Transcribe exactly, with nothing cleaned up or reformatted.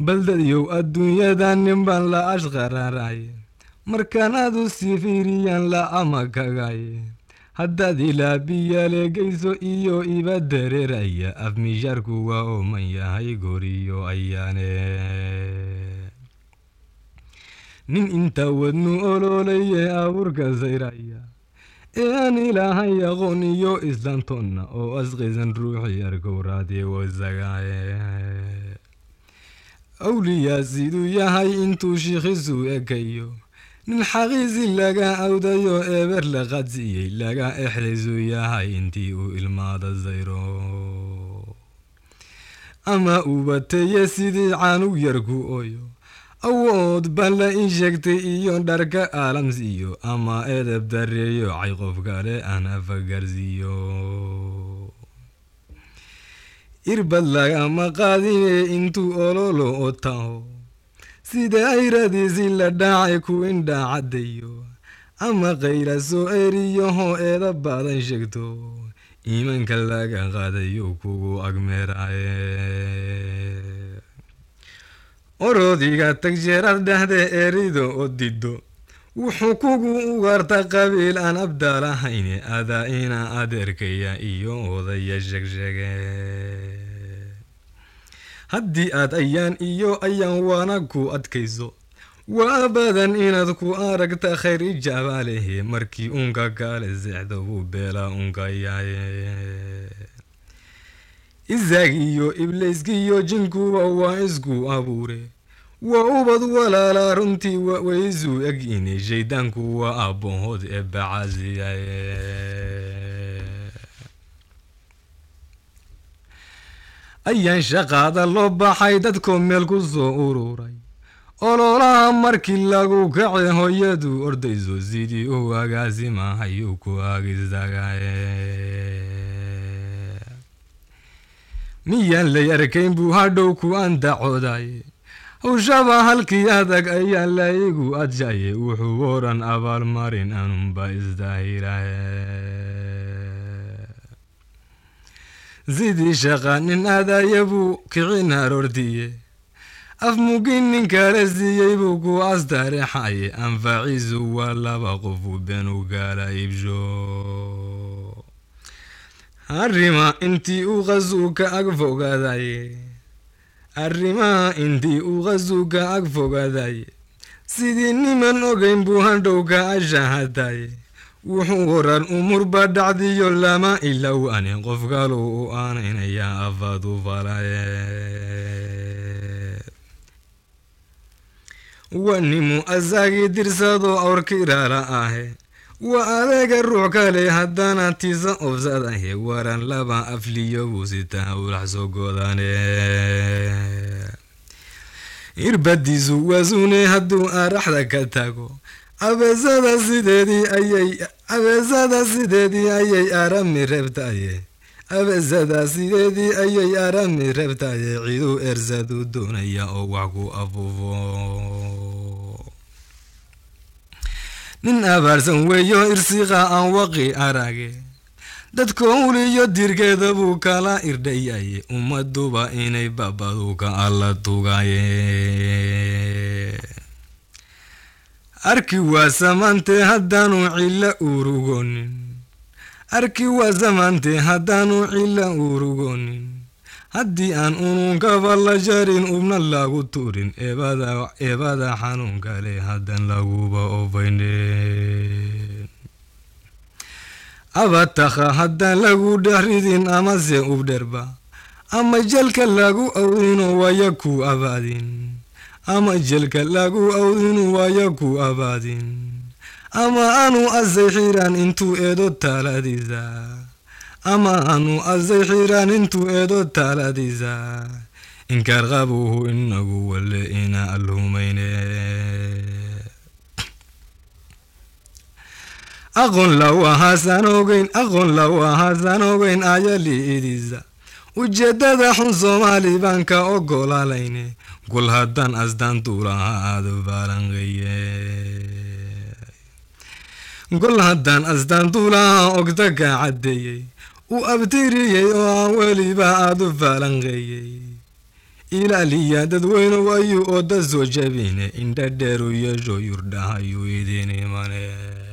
بلديو الدنيا دانين بان لا أشغر راي مركانادو سيفيريان لا أمكاقاي هدادي لا بيا لقيسو إيو إبادر راي أفمي جاركو وأوميا هاي غوريو أياني نين انتا ودنو أولولي أوركا زي راي إياني لا هاي غونيو إسلانتون أو أزغيزن روحي ياركو رادي وزاقاي أولي زيدو يا هاي انتو شيخيزو اكيو من حغيزي لغا عودايو ابر لغاتزي لغا احرزو يا هاي انتيو المادا زيرو اما اوباتي يا سيدي عانو يركو اويو اوود بلا انشكتي ايو داركا عالمزيو اما ادب داريو عيقوف غالي انا فقرزيو إربالله أما قادين إنتو أولولو أتاو سيدا إيرادي زيلا داعيكو إن داعديو أما غير سوئريو هو إيدا بادن شكتو إيمان كاللاغا غاديو كوغو أغميراي أورو ديغا تكجيرال دهده إريدو أددو وحكوغو أغارتا قبيل أن أبدال حيني أدائنا أدركيا إيو وضي الشكشكي هدي أد أيان إيو أيان وانكو أدكيزو وأبدا إن أدكو أركتا خير جباله مركي أنكا قال زعدو بلا أنكا ياي إزاقيو إبليسكيو جنكو ووائزكو أبوري وأوبد ولا لا رنتي وإزو أجيني جيدانكو وأبو هود إبا عزي أيان شقادا اللوبا حيدتكم ملكو الزورو راي أولو لها مركي لاغو كعي هيدو أرديزو زيدي أغازي ما حيوكو أغزاقاي ميان لياركين بوهادوكو أندعو داي وشابا هالكيادك أيان لايقو أتجاي وحوورا أبال مارين أنم بايز داهيراي زيدي شاقانين هادا يبو كيغين هارورديي أفموكينين كالزي يبوكو أصداري حاي أنفاعيزو ولا باقفو بينو قالا يبجو هاريما انتي وغزوك أقفو قاداي أرما إنتي أغزوك أقفوك داي سيدي نيمان أغين بوهندوك أجهداي وحورا الأمور بدعدي يلاما إلا وأني قفقالو وأنين يا أفادو فلاي وأني مؤزاقي درسادو أوركيرا رآهي وأريك الروحك ليهدانا تيزا أفزاده وران لبا أفليو بوسيتا ورحسو قداني إربادي زوازوني هدو أرحدا كتاكو أبزادا سيدادي أيي أبزادا سيدادي أيي أرامي ربتاي أبزادا سيدادي أيي أرامي ربتاي عيدو إرزادو دوني أوعكو أبوفو من أبارسن ويو إرسيقا أن وقي أراغي دادكو أوليو ديركي دبوكا لا إردياي أمدوبا إني بابادوكا ألا توغاي أركي واسمانتي هدانو علا أوروغونين أركي واسمانتي هدانو علا أوروغونين هدي أن أنوكا فالا جارين أبنا لاغو تورين إبادا إبادا حانونكا لي هدن لاغو باوبينين أبا تخا هدن لاغو دهريدين أما زي أبدربا أما جلك لاغو أودينو ويكو أبادين أما جلك لاغو أودينو ويكو أبادين أما أنو أزيحيران انتو إدو تالاديزا أما أنو أزيحيران انتو إدو تالاديزا إن كارغابوه إنه والإنا الهمين أغن لو هاسانوغين أغن لو هاسانوغين آيالي إديزا وجدد حنصو مالي بانكا أغول عليني قل هدان أزدان طولها آدو بارنغيه قل هدان أزدان طولها أغدقا عديي وأبتيري يا أولي بعد فلنغي إلى ليا تدوين ويو أو تزوج بين إن تدرو يجو يردها يويدين ماني.